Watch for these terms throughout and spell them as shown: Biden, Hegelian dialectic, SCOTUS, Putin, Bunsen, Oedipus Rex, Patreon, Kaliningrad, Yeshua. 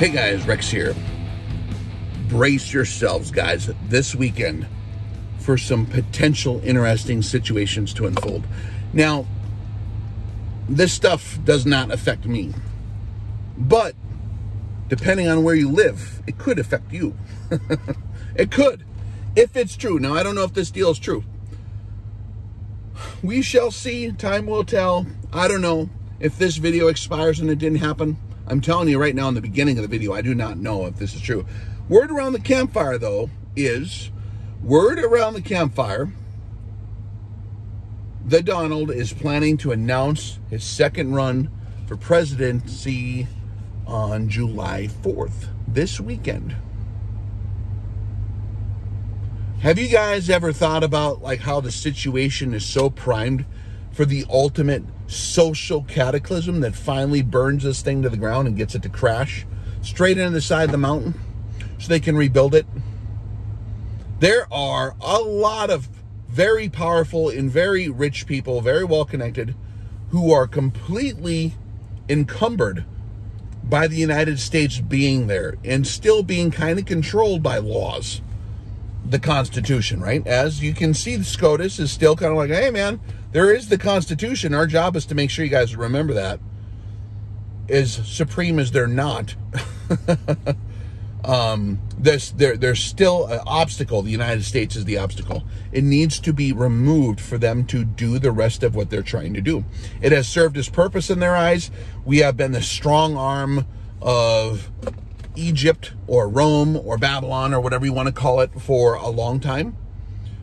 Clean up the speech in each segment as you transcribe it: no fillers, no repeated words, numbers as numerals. Hey guys, Rex here. Brace yourselves, guys, this weekend for some potential interesting situations to unfold. Now, this stuff does not affect me, but depending on where you live, it could affect you. It could, if it's true. Now, I don't know if this deal is true. We shall see. Time will tell. I don't know if this video expires and it didn't happen. I'm telling you right now in the beginning of the video, I do not know if this is true. Word around the campfire, though, is the Donald is planning to announce his second run for presidency on July 4th, this weekend. Have you guys ever thought about like how the situation is so primed for the ultimate social cataclysm that finally burns this thing to the ground and gets it to crash straight into the side of the mountain so they can rebuild it? There are a lot of very powerful and very rich people, very well-connected, who are completely encumbered by the United States being there and still being kind of controlled by laws. The Constitution, right? As you can see, the SCOTUS is still kind of like, hey man, there is the Constitution. Our job is to make sure you guys remember that. As supreme as they're not, there's still an obstacle. The United States is the obstacle. It needs to be removed for them to do the rest of what they're trying to do. It has served its purpose in their eyes. We have been the strong arm of Egypt or Rome or Babylon or whatever you want to call it for a long time.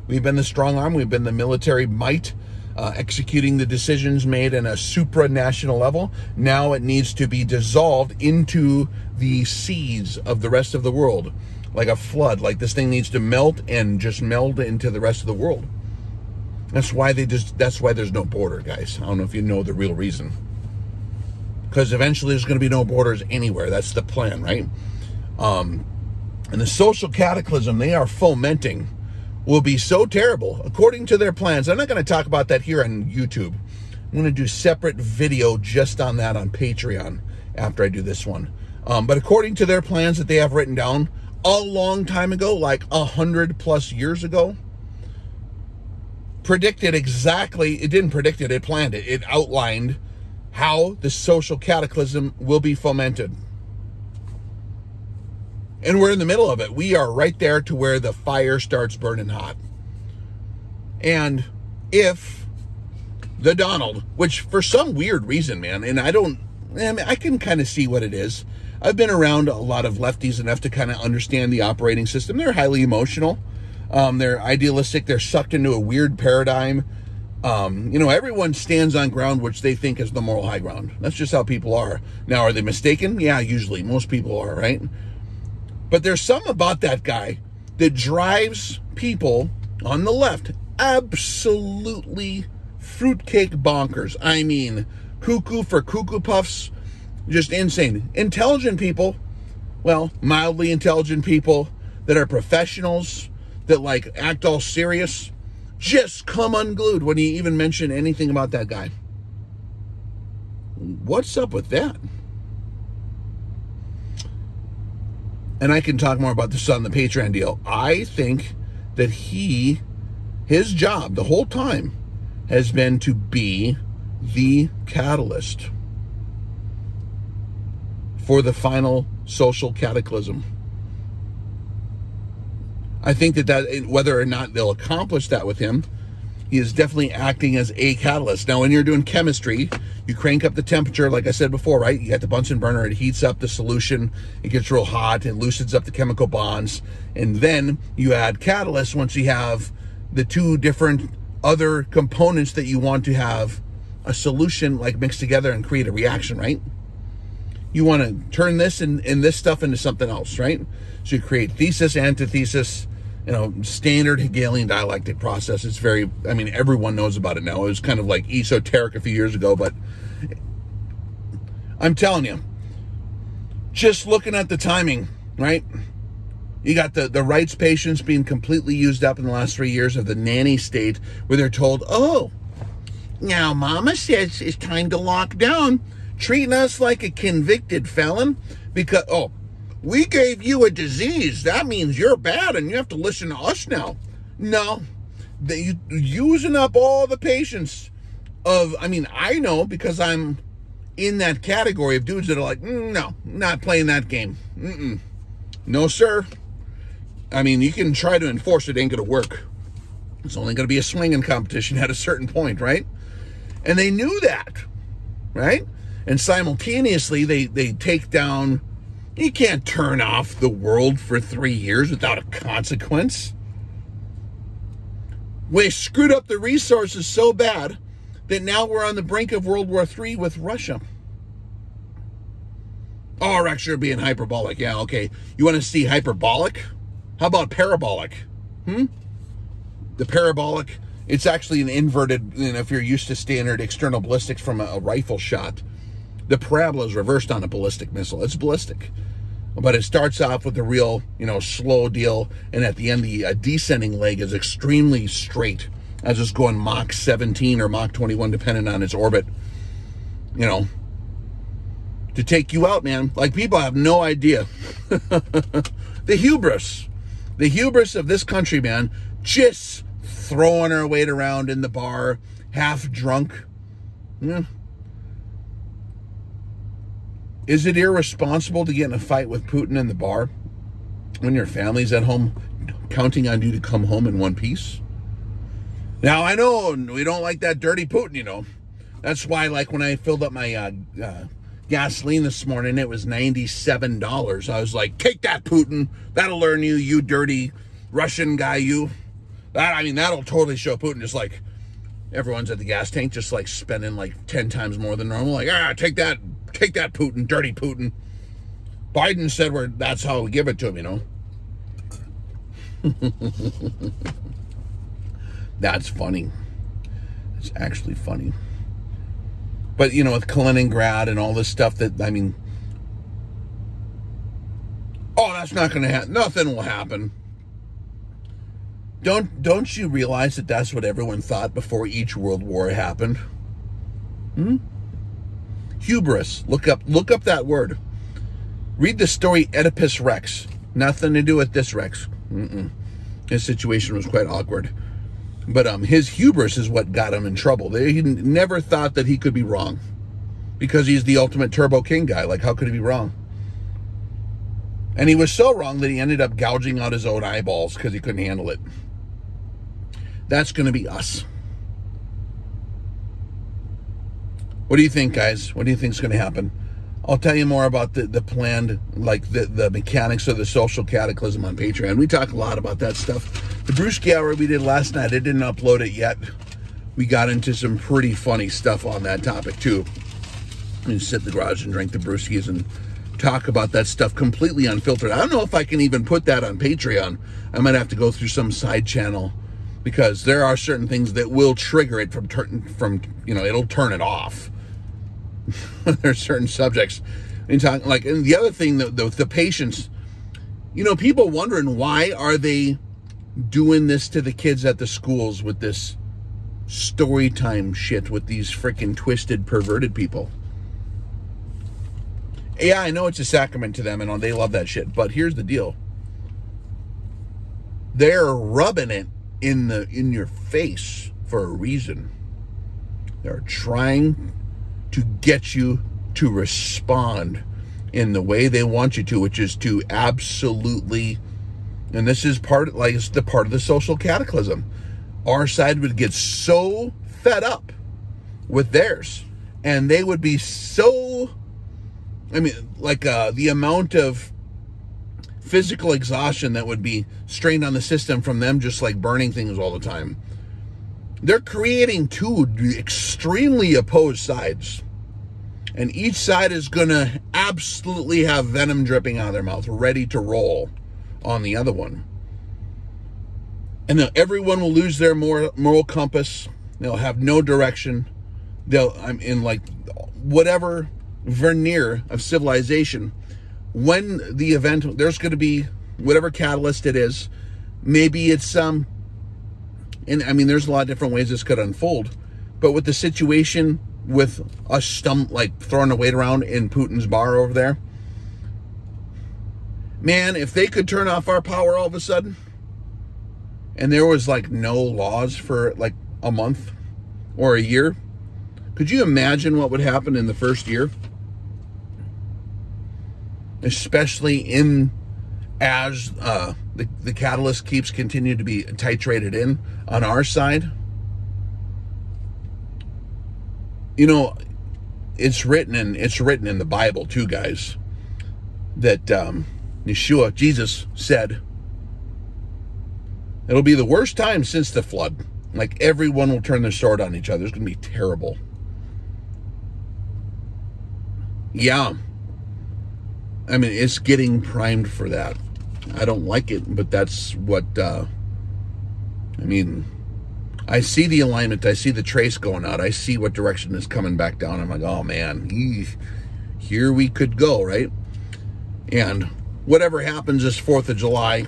We've been the strong arm. We've been the military might, executing the decisions made in a supranational level. Now it needs to be dissolved into the seas of the rest of the world, like a flood. Like this thing needs to melt and just meld into the rest of the world. That's why they just. That's why there's no border, guys. I don't know if you know the real reason. Because eventually there's going to be no borders anywhere. That's the plan, right? And the social cataclysm they are fomenting will be so terrible, according to their plans. I'm not going to talk about that here on YouTube. I'm going to do a separate video just on that on Patreon after I do this one. But according to their plans that they have written down a long time ago, like 100+ years ago, predicted exactly, it didn't predict it, it planned it. It outlined how the social cataclysm will be fomented. And we're in the middle of it. We are right there to where the fire starts burning hot. And if the Donald, which for some weird reason, man, and I can kind of see what it is. I've been around a lot of lefties enough to kind of understand the operating system. They're highly emotional. They're idealistic. They're sucked into a weird paradigm. You know, everyone stands on ground which they think is the moral high ground. That's just how people are. Now, are they mistaken? Yeah, usually. Most people are, right? But there's something about that guy that drives people on the left absolutely fruitcake bonkers. I mean, cuckoo for cuckoo puffs. Just insane. Intelligent people, well, mildly intelligent people that are professionals, that like act all serious, just come unglued when you even mention anything about that guy. What's up with that? And I can talk more about this on the Patreon deal. I think that his job the whole time has been to be the catalyst for the final social cataclysm. I think that whether or not they'll accomplish that with him, he is definitely acting as a catalyst. Now, when you're doing chemistry, you crank up the temperature, like I said before, right? You got the Bunsen burner, it heats up the solution, it gets real hot, it loosens up the chemical bonds, and then you add catalysts once you have the two different other components that you want to have a solution like mixed together and create a reaction, right? You want to turn this and this stuff into something else, right? So you create thesis, antithesis, you know, standard Hegelian dialectic process. It's very, I mean, everyone knows about it now. It was kind of like esoteric a few years ago, but I'm telling you, just looking at the timing, right? You got the rights patients being completely used up in the last 3 years of the nanny state where they're told, oh, now mama says it's time to lock down, treating us like a convicted felon because, oh, we gave you a disease. That means you're bad and you have to listen to us now. No, they're using up all the patience of, I mean, I know because I'm in that category of dudes that are like, no, not playing that game. Mm-mm. No, sir. I mean, you can try to enforce it, ain't going to work. It's only going to be a swinging competition at a certain point, right? And they knew that, right? And simultaneously, they take down, you can't turn off the world for 3 years without a consequence. We screwed up the resources so bad that now we're on the brink of World War III with Russia. Oh, Rex, you're being hyperbolic. Yeah, okay. You want to see hyperbolic? How about parabolic? The parabolic, it's actually an inverted, you know, if you're used to standard external ballistics from a rifle shot, the parabola is reversed on a ballistic missile. It's ballistic. But it starts off with a real, you know, slow deal, and at the end, the descending leg is extremely straight, as it's going Mach 17 or Mach 21, depending on its orbit, you know, to take you out, man. Like, people have no idea. The hubris of this country, man, just throwing her weight around in the bar, half drunk. Yeah. Is it irresponsible to get in a fight with Putin in the bar when your family's at home counting on you to come home in one piece? Now, I know we don't like that dirty Putin, you know. That's why, like, when I filled up my gasoline this morning, it was $97. I was like, take that, Putin. That'll learn you, you dirty Russian guy, you. That, I mean, that'll totally show Putin, just like everyone's at the gas tank, just like spending like 10 times more than normal. Like, ah, take that. Take that, Putin, dirty Putin. Biden said that's how we give it to him, you know. That's funny. It's actually funny. But, you know, with Kaliningrad and all this stuff that, I mean, oh, that's not going to happen. Nothing will happen. Don't you realize that that's what everyone thought before each world war happened? Hmm? Hubris. Look up that word. Read the story Oedipus Rex. Nothing to do with this Rex. Mm-mm. His situation was quite awkward. But his hubris is what got him in trouble. He never thought that he could be wrong because he's the ultimate Turbo King guy. Like, how could he be wrong? And he was so wrong that he ended up gouging out his own eyeballs because he couldn't handle it. That's going to be us. What do you think, guys? What do you think is going to happen? I'll tell you more about the planned, like the mechanics of the social cataclysm on Patreon. We talk a lot about that stuff. The Brewski Hour we did last night, I didn't upload it yet. We got into some pretty funny stuff on that topic, too. We sit in the garage and drink the brewskis and talk about that stuff completely unfiltered. I don't know if I can even put that on Patreon. I might have to go through some side channel because there are certain things that will trigger it from you know, it'll turn it off. There's certain subjects in talking, like, and the other thing, the patients, you know, people wondering why are they doing this to the kids at the schools with this story time shit with these freaking twisted, perverted people. Yeah, I know it's a sacrament to them and they love that shit, but here's the deal. They're rubbing it in your face for a reason. They're trying to get you to respond in the way they want you to, which is to absolutely, and this is part of the social cataclysm. Our side would get so fed up with theirs, and they would be so, I mean, like the amount of physical exhaustion that would be strained on the system from them just like burning things all the time. They're creating two extremely opposed sides. And each side is going to absolutely have venom dripping out of their mouth, ready to roll on the other one. And then everyone will lose their moral compass. They'll have no direction. I'm in like whatever veneer of civilization. When the event, there's going to be whatever catalyst it is. Maybe it's and I mean, there's a lot of different ways this could unfold, but with the situation with us like throwing the weight around in Putin's bar over there, Man, if they could turn off our power all of a sudden, and there was like no laws for like a month or a year, could you imagine what would happen in the first year? Especially in as the catalyst keeps continuing to be titrated in on our side. You know, it's written in the Bible too, guys, that Yeshua, Jesus, said, it'll be the worst time since the flood. Like, everyone will turn their sword on each other. It's going to be terrible. Yeah. I mean, it's getting primed for that. I don't like it, but that's what, I mean, I see the alignment. I see the trace going out. I see what direction is coming back down. I'm like, oh, man, here we could go, right? And whatever happens this 4th of July,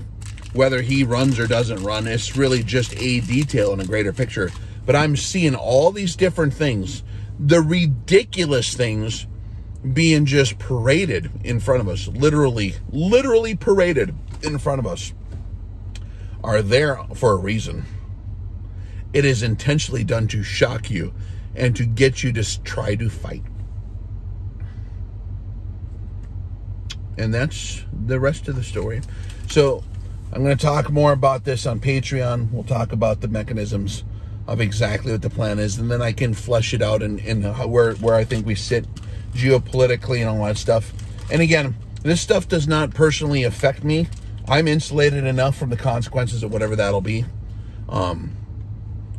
whether he runs or doesn't run, it's really just a detail in a greater picture. But I'm seeing all these different things, the ridiculous things, being just paraded in front of us, literally paraded in front of us, are there for a reason. It is intentionally done to shock you and to get you to try to fight. And that's the rest of the story. So I'm going to talk more about this on Patreon. We'll talk about the mechanisms of exactly what the plan is, and then I can flesh it out and where I think we sit geopolitically and all that stuff. And again, this stuff does not personally affect me. I'm insulated enough from the consequences of whatever that'll be, to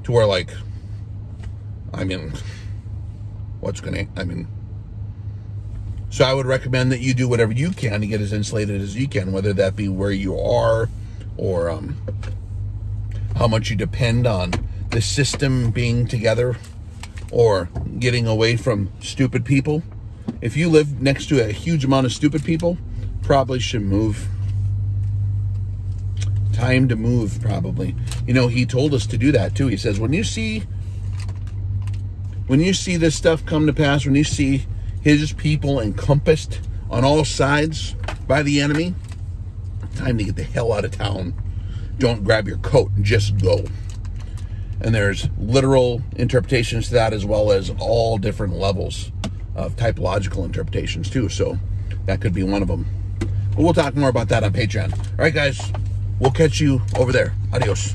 where, like, I mean, what's gonna, I mean, so I would recommend that you do whatever you can to get as insulated as you can, whether that be where you are or how much you depend on the system being together, or getting away from stupid people. If you live next to a huge amount of stupid people, probably should move. Time to move, probably. You know, he told us to do that too. He says, when you see this stuff come to pass, when you see his people encompassed on all sides by the enemy, time to get the hell out of town. Don't grab your coat, just go. And there's literal interpretations to that, as well as all different levels of typological interpretations too. So that could be one of them. But we'll talk more about that on Patreon. All right, guys, we'll catch you over there. Adios.